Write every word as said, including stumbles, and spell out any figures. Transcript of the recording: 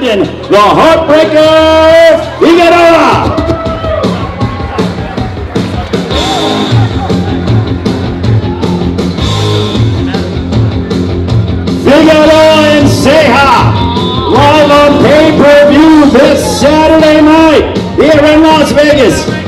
Brandon, the Heartbreaker Figueroa. Figueroa and Ceja, live on pay-per-view this Saturday night here in Las Vegas.